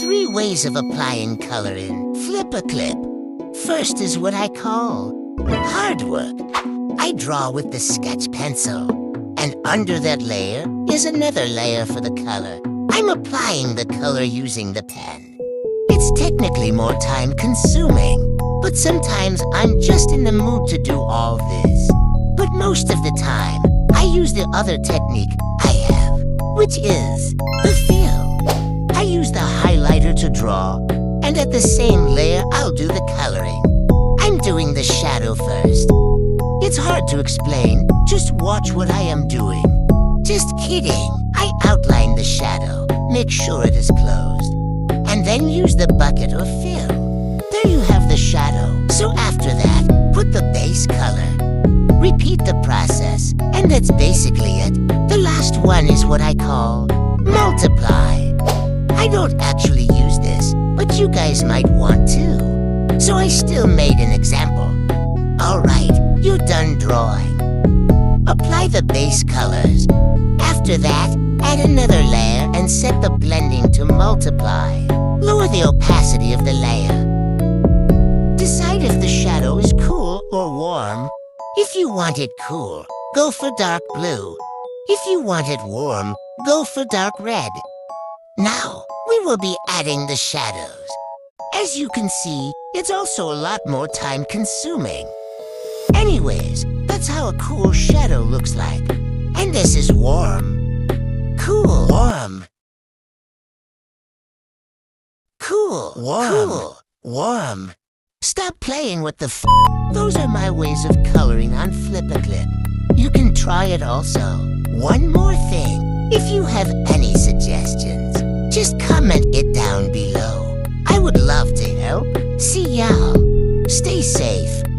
Three ways of applying color in FlipaClip. First is what I call hard work. I draw with the sketch pencil, and under that layer is another layer for the color. I'm applying the color using the pen. It's technically more time-consuming, but sometimes I'm just in the mood to do all this. But most of the time, I use the other technique I have, which is the fill. I use the highlighter to draw, and at the same layer, I'll do the coloring. I'm doing the shadow first. It's hard to explain. Just watch what I am doing. Just kidding. I outline the shadow. Make sure it is closed. And then use the bucket or fill. There you have the shadow. So after that, put the base color. Repeat the process. And that's basically it. The last one is what I call multiply. I don't actually use this, but you guys might want to. So I still made an example. All right. You're done drawing. Apply the base colors. After that, add another layer and set the blending to multiply. Lower the opacity of the layer. Decide if the shadow is cool or warm. If you want it cool, go for dark blue. If you want it warm, go for dark red. Now, we will be adding the shadows. As you can see, it's also a lot more time-consuming. Anyways, that's how a cool shadow looks like. And this is warm. Cool. Warm. Cool. Warm. Cool. Warm. Stop playing with the f. Those are my ways of coloring on FlipaClip. You can try it also. One more thing. If you have any suggestions, just comment it down below. I would love to help. See y'all. Stay safe.